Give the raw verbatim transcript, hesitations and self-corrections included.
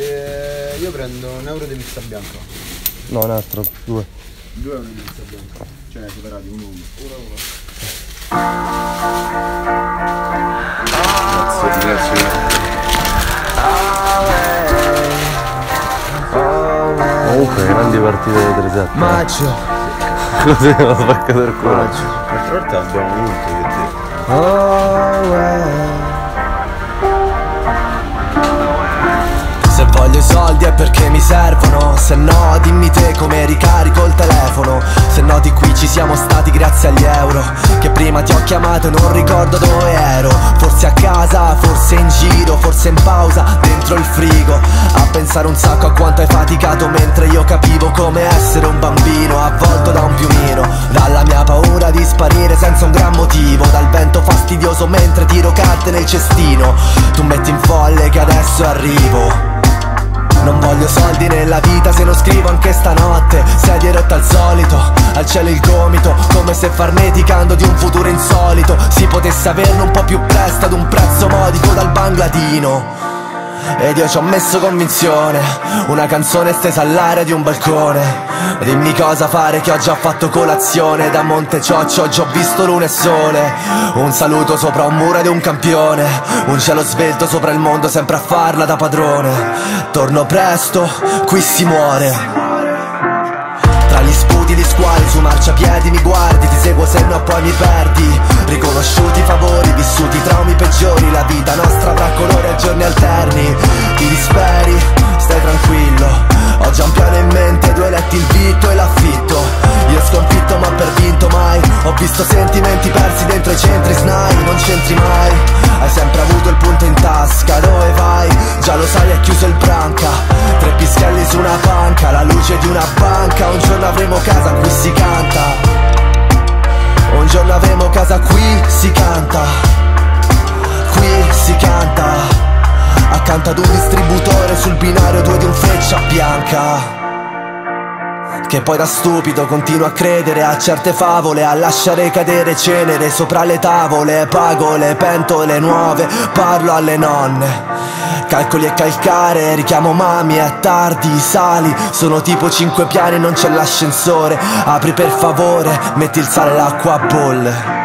Eh, io prendo un euro di pizza bianca. No, un altro, due. Due euro di pizza bianca. Cioè, separati, uno uno. Uno uno. Grazie, grazie. Comunque, grandi partite da Tresetta. Maggio! Così non spacca del cuore. L'altra volta abbiamo vinto, che te. Oh, well. Se voglio i soldi è perché mi servono, se no dimmi te come ricarico il telefono. Se no di qui ci siamo stati grazie agli euro, che prima ti ho chiamato e non ricordo dove ero. Forse a casa, forse in giro, forse in pausa, dentro il frigo. A pensare un sacco a quanto hai faticato mentre io capivo come essere un bambino avvolto da un piumino. Dalla mia paura di sparire senza un gran motivo, dal vento fastidioso mentre tiro carte nel cestino. Tu metti in folle che adesso arrivo. Non voglio soldi nella vita se non scrivo anche stanotte. Sedie rotta al solito, al cielo il gomito, come se farneticando di un futuro insolito si potesse averlo un po' più presto ad un prezzo modico dal bangladino. Ed io ci ho messo convinzione, una canzone stesa all'aria di un balcone. Dimmi cosa fare che ho già fatto colazione, da Monte Ciocci ho già visto luna e sole. Un saluto sopra un muro ed un campione, un cielo svelto sopra il mondo sempre a farla da padrone. Torno presto, qui si muore. Tra gli sputi di squali su marciapiedi mi guardi, ti seguo se no poi mi perdi. Riconosciuti favori, vissuti traumi peggiori, la vita nostra avrà colore a giorni alterni. Ti disperi, stai tranquillo, ho già un piano in mente, due letti, il vitto e l'affitto. Io sconfitto ma per vinto mai, ho visto sentimenti persi dentro i centri Snai. Non c'entri mai, hai sempre avuto il punto in tasca, dove vai? Già lo sai è chiuso il Branca, tre pischelli su una panca, la luce di una banca. Un giorno avremo casa qui si canta, un giorno avremo casa qui si canta, qui si canta, accanto ad un distributore sul binario due di un Frecciabianca. Che poi da stupido continuo a credere a certe favole, a lasciare cadere cenere sopra le tavole. Pago le pentole nuove, parlo alle nonne. Calcoli e calcare, richiamo mami, è tardi, sali. Sono tipo cinque piani, non c'è l'ascensore. Apri per favore, metti il sale e l'acqua a bolle.